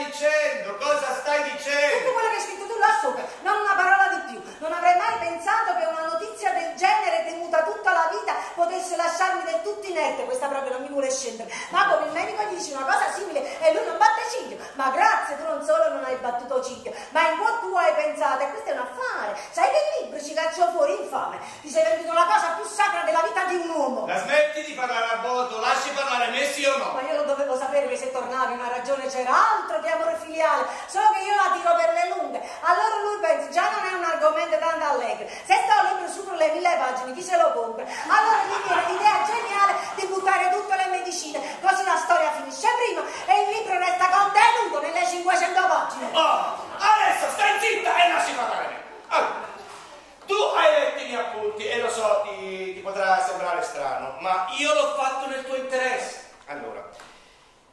stai dicendo? Cosa stai dicendo? Tutto quello che hai scritto tu là sopra, non una parola di più. Non avrei mai pensato che una notizia del genere, temuta tutta la vita, potesse lasciarmi del tutto inerte. Questa proprio non mi vuole scendere. Ma come il medico gli dice una cosa simile e lui non batte ciglio. Ma grazie, tu non solo non hai battuto ciglio, ma in cuor tu hai pensato, e questo è un affare. Sai che libro ci cacciò fuori, infame? Ti sei venduto la cosa più sacra della vita di un uomo. La smetti di parlare a voto, lasci parlare me, sì o no? Ma io lo dovevo sapere che se tornavi una ragione c'era, altro che amore filiale, solo che io la tiro per le lunghe. Allora lui pensa, già non è un argomento tanto allegro, se sto libro su per le 1000 pagine, chi se lo compra? Allora gli viene l'idea geniale di buttare tutte le medicine, così la storia finisce prima e il libro resta contenuto nelle 500 pagine. Oh, adesso stai zitta e lasci parlare me. Allora, tu hai letto i miei appunti e lo so, ti potrà sembrare strano, ma io l'ho fatto nel tuo interesse. Allora,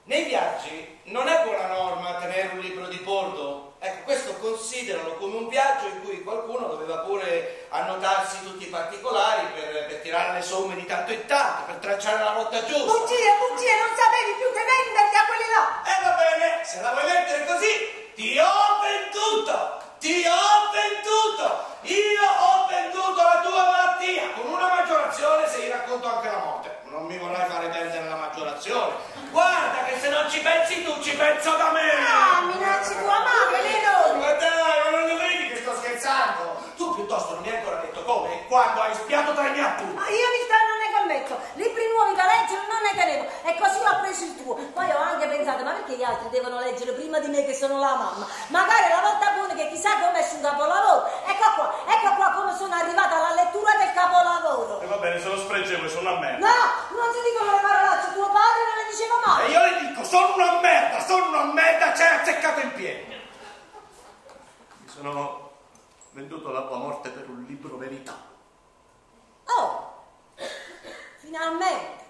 nei viaggi non è buona norma tenere un libro di bordo. Ecco, questo consideralo come un viaggio in cui qualcuno doveva pure annotarsi tutti i particolari per tirare le somme di tanto in tanto, per tracciare la rotta giusta. Bugie, non sapevi più che venderti a quelli là! E va bene, se la vuoi mettere così, ti ho venduto! Ti ho venduto! Io ho venduto la tua malattia! Con una maggiorazione se gli racconto anche la morte. Non mi vorrai fare perdere la maggiorazione. Guarda che se non ci pensi tu, ci penso da me! Ah, minacci tua madre, Leonardo! Ma dai, ma non lo vedi che sto scherzando? Tu piuttosto non mi hai ancora detto come e quando hai spiato tra i miei appunti. Ma io mi stanno libri nuovi da leggere non ne tenevo e così ho preso il tuo. Poi ho anche pensato, ma perché gli altri devono leggere prima di me che sono la mamma? Magari la volta buona che chissà come esce un capolavoro. Ecco qua come sono arrivata alla lettura del capolavoro. E va bene, se lo spregevole sono una merda. No, non ti dicono le parolacce, tuo padre non le diceva mai. E io le dico, sono una merda, ci hai azzeccato in piedi. Mi sono venduto la tua morte per un libro verità. Oh! Finalmente!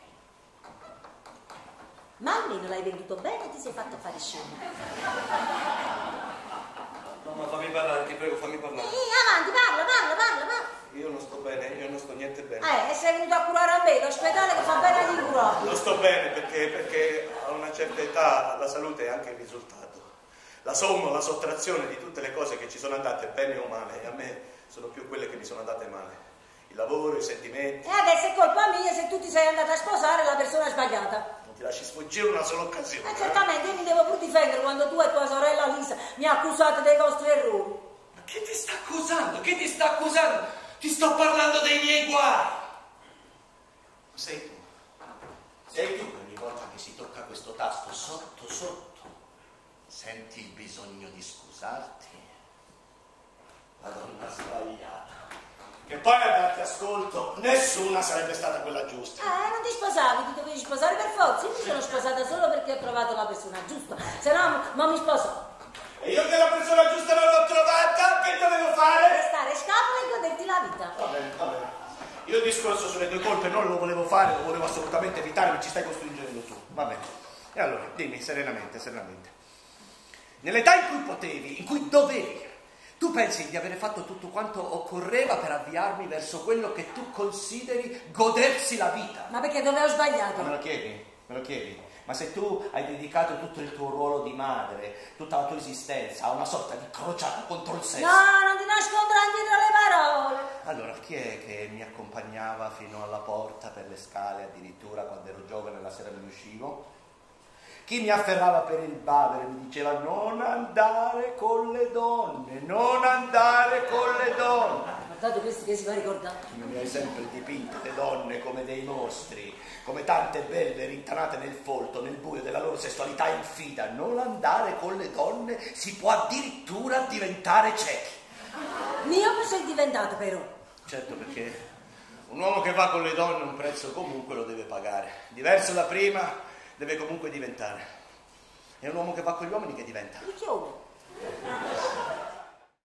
Ma almeno l'hai venduto bene e ti sei fatto fare scena. No, ma fammi parlare, ti prego, fammi parlare. Avanti, parla. Io non sto bene, io non sto niente bene. E sei venuto a curare a me, l'ospedale che fa bene di curare. Non sto bene perché a una certa età la salute è anche il risultato. La somma, la sottrazione di tutte le cose che ci sono andate bene o male, e a me sono più quelle che mi sono andate male. Il lavoro, i sentimenti. E adesso è colpa mia se tu ti sei andata a sposare la persona sbagliata. Non ti lasci sfuggire una sola occasione. Certamente, io mi devo pure difendere quando tu e tua sorella Lisa mi accusate dei vostri errori. Ma che ti sta accusando? Che ti sta accusando? Ti sto parlando dei miei guai. Sei tu. Sei tu che ogni volta che si tocca questo tasto sotto senti il bisogno di scusarti. La donna sbagliata. Che poi a darti ascolto nessuna sarebbe stata quella giusta. Non ti sposavi, ti dovevi sposare per forza. Io mi sono sposata solo perché ho trovato la persona giusta, se no non mi sposavo. E io che la persona giusta non l'ho trovata, che dovevo fare? Restare scapola e goderti la vita. Va bene. Io il discorso sulle tue colpe non lo volevo fare, lo volevo assolutamente evitare, ma ci stai costringendo tu. Va bene. E allora, dimmi serenamente. Nell'età in cui potevi, in cui dovevi, tu pensi di avere fatto tutto quanto occorreva per avviarmi verso quello che tu consideri godersi la vita? Ma perché dove ho sbagliato? Me lo chiedi? Ma se tu hai dedicato tutto il tuo ruolo di madre, tutta la tua esistenza a una sorta di crociata contro il sesso... No, non ti nasconderai dietro le parole! Allora, chi è che mi accompagnava fino alla porta per le scale, addirittura quando ero giovane la sera me ne uscivo? Chi mi afferrava per il bavero e mi diceva non andare con le donne, non andare con le donne. Guardate questo che si fa ricordare. Mi hai sempre dipinto le donne come dei mostri, come tante belle rintanate nel folto, nel buio della loro sessualità infida. Non andare con le donne, si può addirittura diventare ciechi. Miope sei diventato però. Certo, perché un uomo che va con le donne un prezzo comunque lo deve pagare. Diverso da prima... deve comunque diventare. È un uomo che va con gli uomini che diventa. Chi è uomo?